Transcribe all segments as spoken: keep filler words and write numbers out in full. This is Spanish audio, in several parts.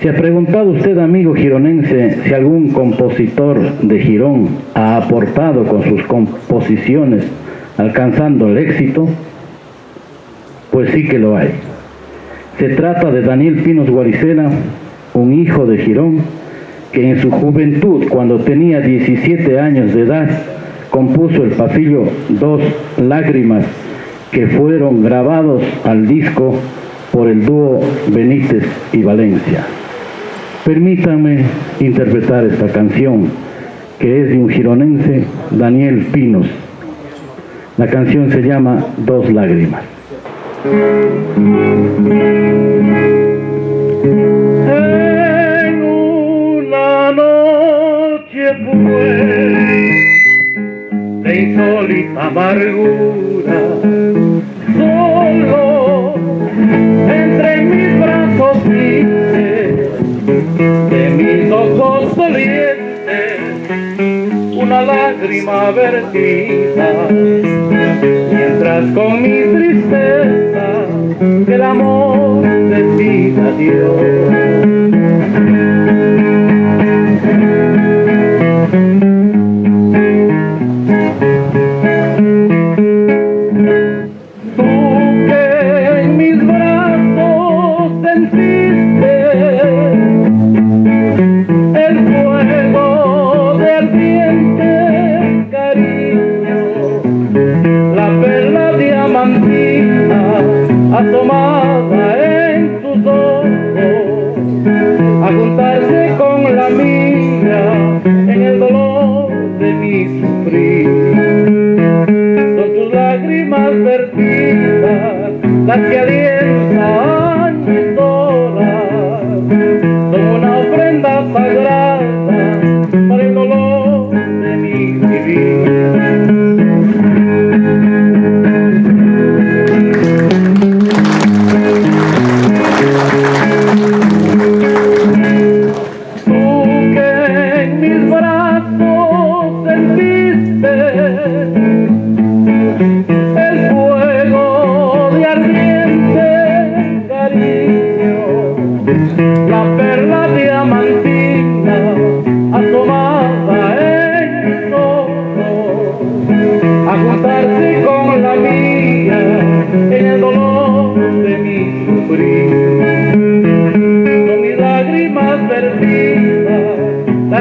¿Se ha preguntado usted, amigo gironense, si algún compositor de Girón ha aportado con sus composiciones alcanzando el éxito? Pues sí que lo hay. Se trata de Daniel Pinos Guaricena, un hijo de Girón, que en su juventud, cuando tenía diecisiete años de edad, compuso el pasillo Dos Lágrimas, que fueron grabados al disco por el dúo Benítez y Valencia. Permítanme interpretar esta canción, que es de un gironense, Daniel Pinos. La canción se llama Dos Lágrimas. En una noche pues de insólita amargura, solo entre mis brazos quise, de mis ojos dolientes, una lágrima vertida, mientras con mi tristeza el amor decida Dios. Tú que en mis brazos sentiste el fuego de ardiente cariño, la perla diamantina asomada en tus ojos, a juntarse con la mía en el dolor de mi sufrir. Son tus lágrimas vertidas las que alientan mis horas, son una ofrenda sagrada por el dolor de mi vivir.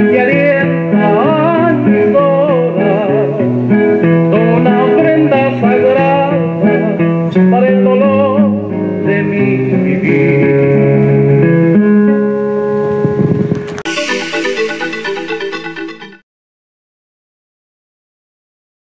Gracias.